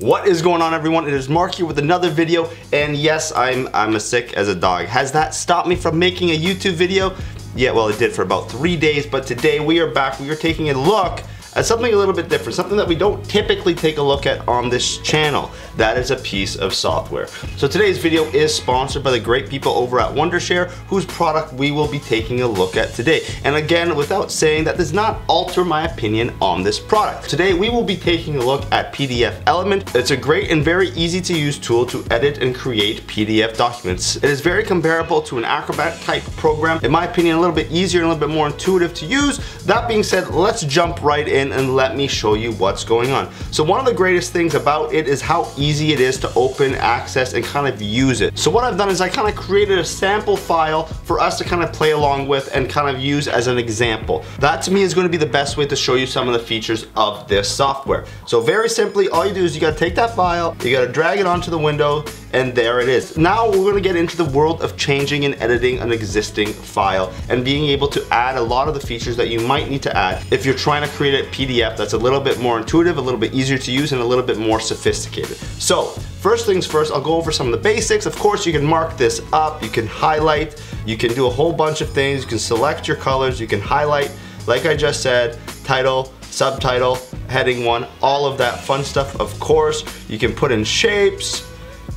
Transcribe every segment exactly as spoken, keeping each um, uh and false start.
What is going on, everyone? It is Mark here with another video, and yes, I'm I'm as sick as a dog. Has that stopped me from making a YouTube video? Yeah, well, it did for about three days, but today we are back. We are taking a look at something a little bit different, something that we don't typically take a look at on this channel. That is a piece of software. So today's video is sponsored by the great people over at Wondershare, whose product we will be taking a look at today. And again, without saying, that does not alter my opinion on this product. Today, we will be taking a look at PDFelement. It's a great and very easy to use tool to edit and create P D F documents. It is very comparable to an Acrobat type program. In my opinion, a little bit easier and a little bit more intuitive to use. That being said, let's jump right in and let me show you what's going on. So one of the greatest things about it is how easy it is to open, access, and kind of use it. So what I've done is I kind of created a sample file for us to kind of play along with and kind of use as an example. That to me is going to be the best way to show you some of the features of this software. So very simply, all you do is you got to take that file, you got to drag it onto the window, and there it is. Now we're going to get into the world of changing and editing an existing file and being able to add a lot of the features that you might need to add if you're trying to create a P D F that's a little bit more intuitive, a little bit easier to use, and a little bit more sophisticated. So first things first, I'll go over some of the basics. Of course, you can mark this up, you can highlight, you can do a whole bunch of things, you can select your colors, you can highlight, like I just said, title, subtitle, heading one, all of that fun stuff. Of course, you can put in shapes,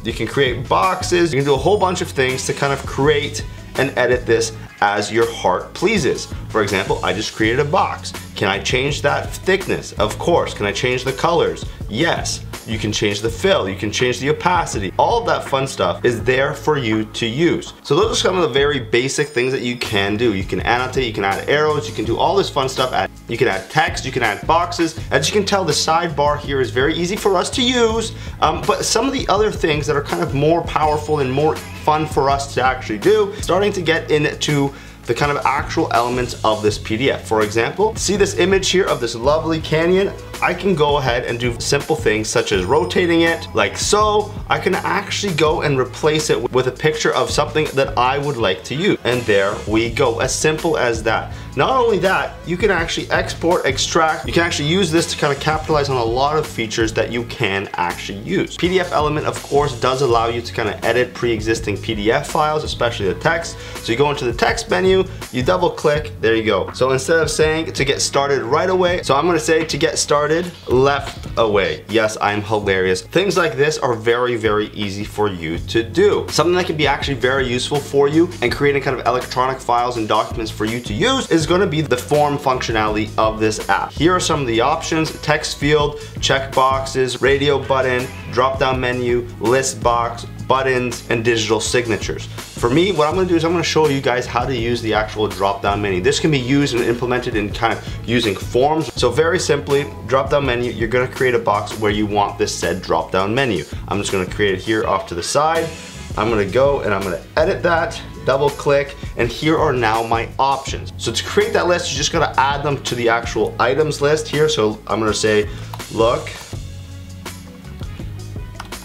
you can create boxes, you can do a whole bunch of things to kind of create and edit this as your heart pleases. For example, I just created a box. Can I change that thickness? Of course. Can I change the colors? Yes. You can change the fill, you can change the opacity. All of that fun stuff is there for you to use. So those are some of the very basic things that you can do. You can annotate, you can add arrows, you can do all this fun stuff. You can add text, you can add boxes. As you can tell, the sidebar here is very easy for us to use, um, but some of the other things that are kind of more powerful and more fun for us to actually do, starting to get into the kind of actual elements of this P D F. For example, see this image here of this lovely canyon? I can go ahead and do simple things such as rotating it, like so. I can actually go and replace it with a picture of something that I would like to use. And there we go, as simple as that. Not only that, you can actually export, extract, you can actually use this to kind of capitalize on a lot of features that you can actually use. PDFelement, of course, does allow you to kind of edit pre-existing P D F files, especially the text. So you go into the text menu, you double click, there you go. So instead of saying to get started right away, so I'm gonna say to get started left away. Yes, I'm hilarious. Things like this are very, very easy for you to do. Something that can be actually very useful for you and creating kind of electronic files and documents for you to use is going to be the form functionality of this app. Here are some of the options: text field, check boxes, radio button, drop down menu, list box, buttons, and digital signatures. For me, what I'm gonna do is I'm gonna show you guys how to use the actual drop-down menu. This can be used and implemented in kind of using forms. So very simply, drop-down menu, you're gonna create a box where you want this said drop-down menu. I'm just gonna create it here off to the side. I'm gonna go and I'm gonna edit that, double click, and here are now my options. So to create that list, you just gotta add them to the actual items list here. So I'm gonna say, look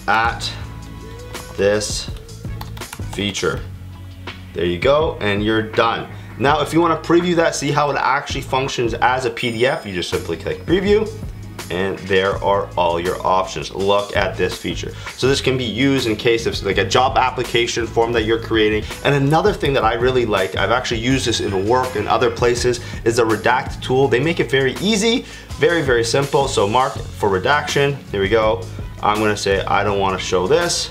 at this feature. There you go, and you're done. Now, if you want to preview that, see how it actually functions as a P D F, you just simply click preview, and there are all your options. Look at this feature. So this can be used in case of like a job application form that you're creating. And another thing that I really like, I've actually used this in work and other places, is the redact tool. They make it very easy, very, very simple. So mark for redaction, there we go. I'm gonna say, I don't wanna show this.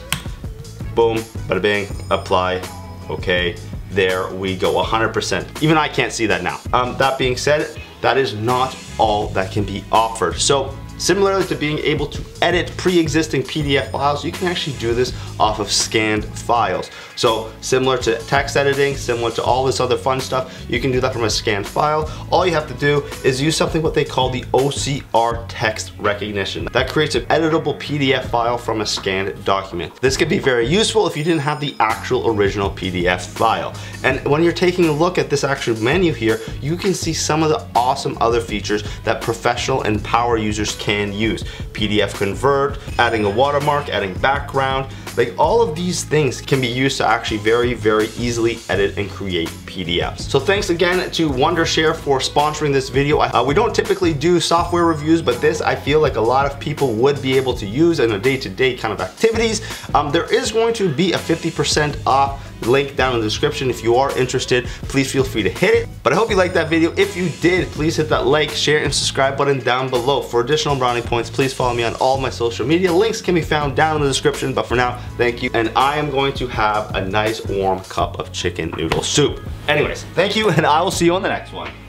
Boom, bada bing, apply, okay, there we go, one hundred percent. Even I can't see that now. Um, that being said, that is not all that can be offered. So similarly to being able to edit pre-existing P D F files, you can actually do this off of scanned files. So similar to text editing, similar to all this other fun stuff, you can do that from a scanned file. All you have to do is use something what they call the O C R text recognition. That creates an editable P D F file from a scanned document. This could be very useful if you didn't have the actual original P D F file. And when you're taking a look at this actual menu here, you can see some of the awesome other features that professional and power users can can use. P D F convert, adding a watermark, adding background, like all of these things can be used to actually very, very easily edit and create P D Fs. So thanks again to Wondershare for sponsoring this video. Uh, we don't typically do software reviews, but this I feel like a lot of people would be able to use in a day-to-day kind of activities. Um, there is going to be a fifty percent off link down in the description. If you are interested, please feel free to hit it. But I hope you liked that video. If you did, please hit that like, share, and subscribe button down below. For additional brownie points, please follow me on all my social media. Links can be found down in the description. But for now, thank you. And I am going to have a nice warm cup of chicken noodle soup. Anyways, thank you, and I will see you on the next one.